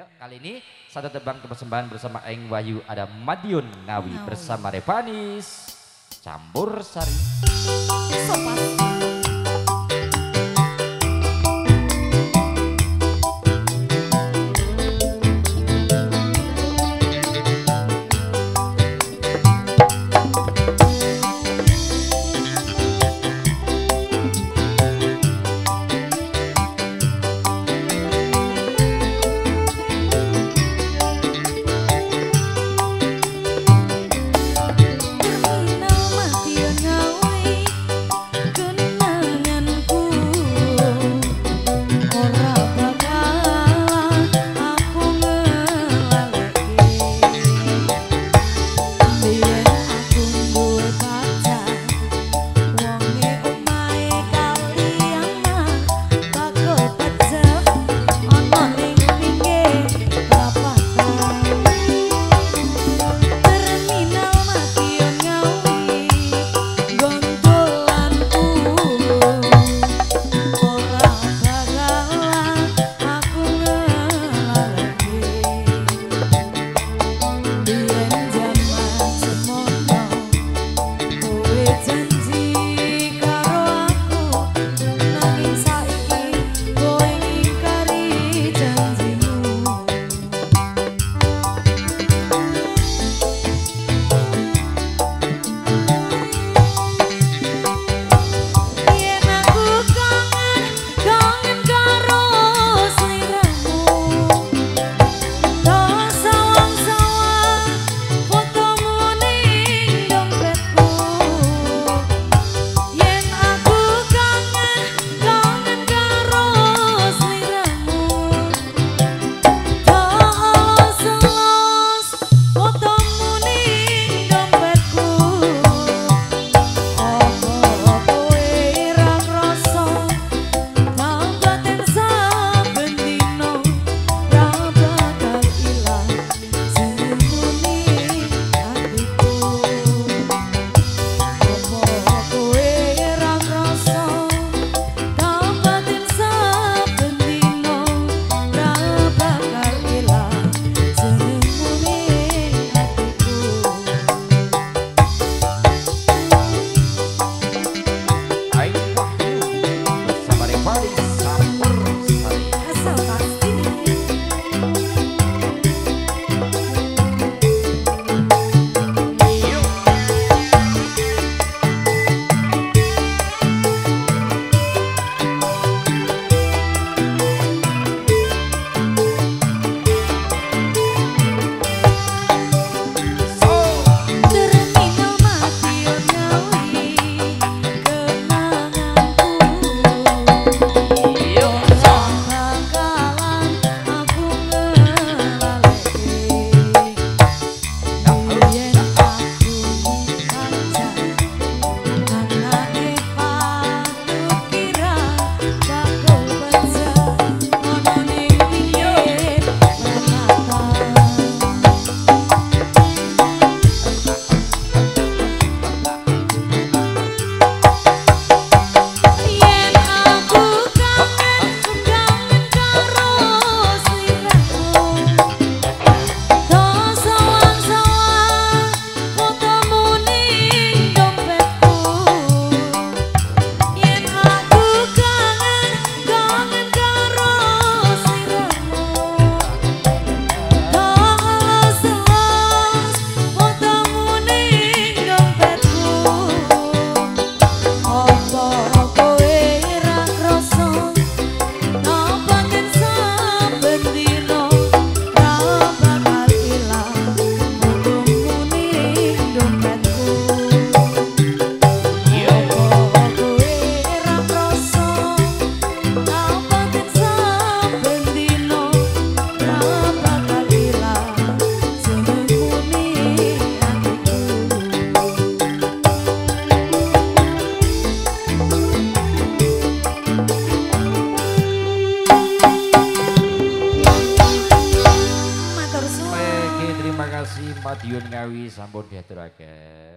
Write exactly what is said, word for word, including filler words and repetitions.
Yuk, kali ini satu tebang kepersembahan bersama Aing Wahyu ada Madiun Ngawi bersama Revanies Campursari. Sopas. Madiun Ngawi sampun diaturaken.